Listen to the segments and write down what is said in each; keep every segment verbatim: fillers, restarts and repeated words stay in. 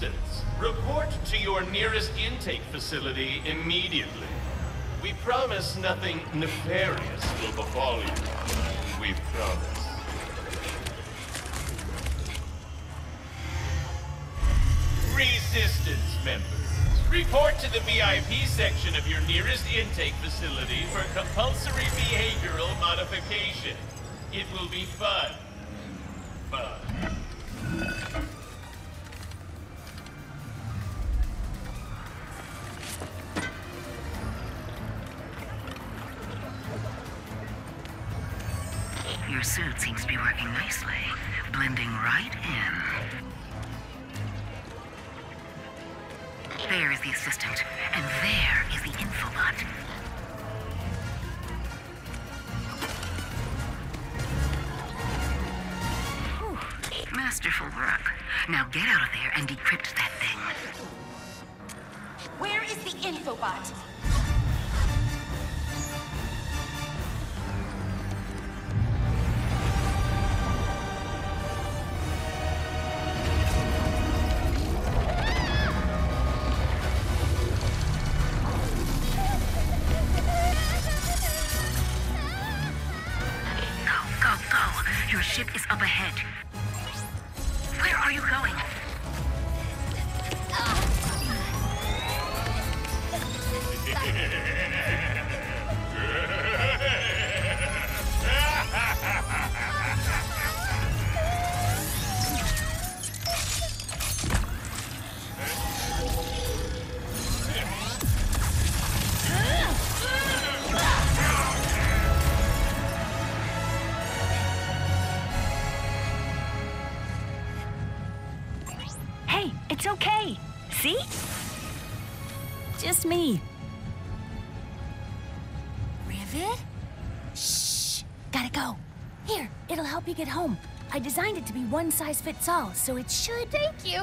resistance, report to your nearest intake facility immediately. We promise nothing nefarious will befall you. We promise. Resistance members, report to the V I P section of your nearest intake facility for compulsory behavioral modification. It will be fun. Fun. Your suit seems to be working nicely, blending right in. There is the assistant, and there is the infobot. Whew. Masterful work. Now get out of there and decrypt that thing. Where is the infobot? It's okay. See? Just me. Rivet? Shh. Gotta go. Here, it'll help you get home. I designed it to be one size fits all, so it should... Thank you.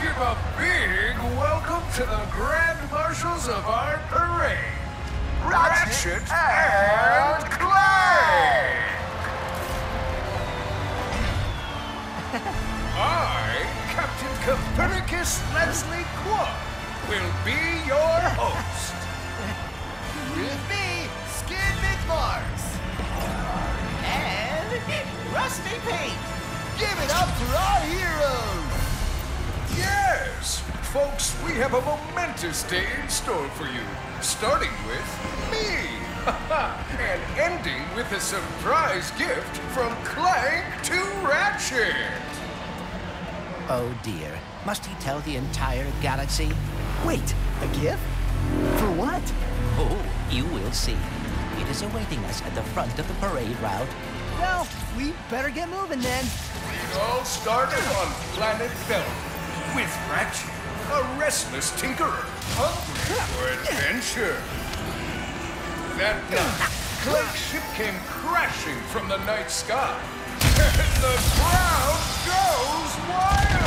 Give a big welcome to the Grand Marshals of our parade, Ratchet, Ratchet and Clank! I, Captain Copernicus Leslie Quark, will be your host. With me, Skid Marks. And Rusty Paint. Give it up for our heroes! Yes! Folks, we have a momentous day in store for you, starting with me! And ending with a surprise gift from Clank to Ratchet! Oh dear, must he tell the entire galaxy? Wait, a gift? For what? Oh, you will see. It is awaiting us at the front of the parade route. Well, we better get moving then. It all started on Planet Belt. With Ratchet, a restless tinkerer, hungry for adventure. That night, Clank's ship came crashing from the night sky, and the crowd goes wild!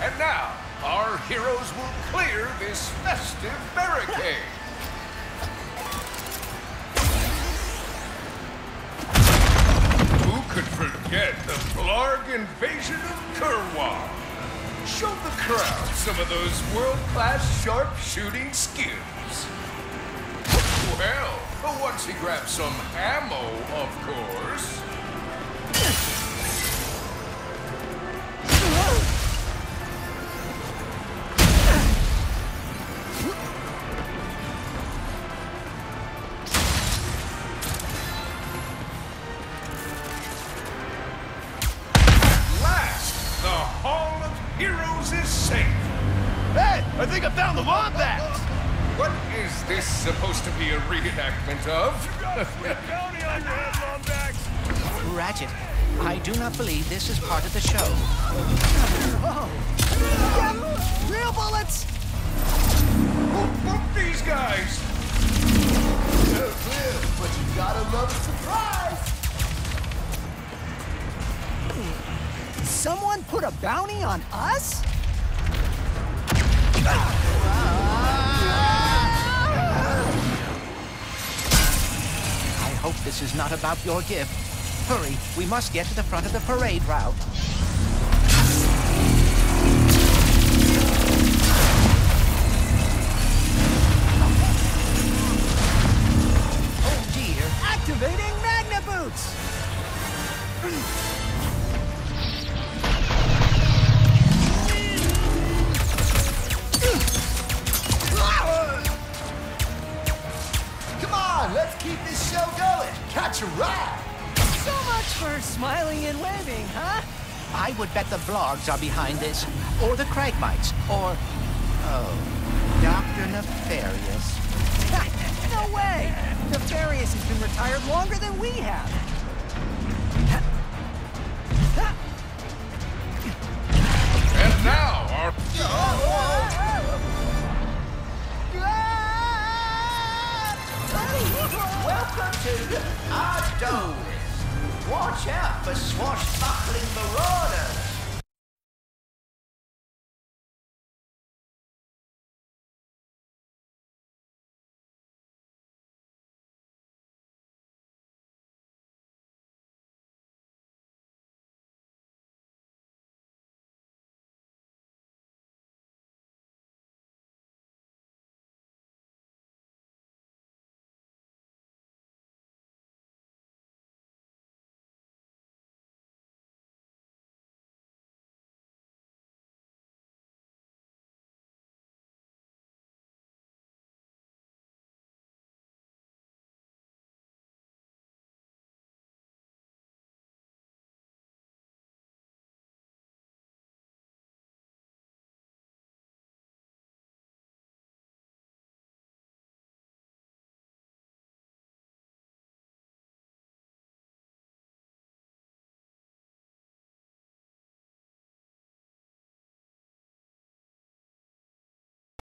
And now, our heroes will clear this festive barricade. Could forget the Blarg invasion of Kerwan. Show the crowd some of those world-class sharpshooting skills. Well, once he grabs some ammo, of course. Lombat! What is this supposed to be a reenactment of? Bounty on your head, Lombax! Ratchet, I do not believe this is part of the show. Oh. Yep, real bullets! Who booked these guys? They're clear, but you gotta love a surprise! Someone put a bounty on us? I hope this is not about your gift. Hurry, we must get to the front of the parade route. Oh dear! Activating Magna Boots! Smiling and waving, huh? I would bet the Blargs are behind this, or the Kragmites, or... oh, Doctor Nefarious. No way! Nefarious has been retired longer than we have. And now our... Welcome to our domes. Watch out for swashbuckling marauders!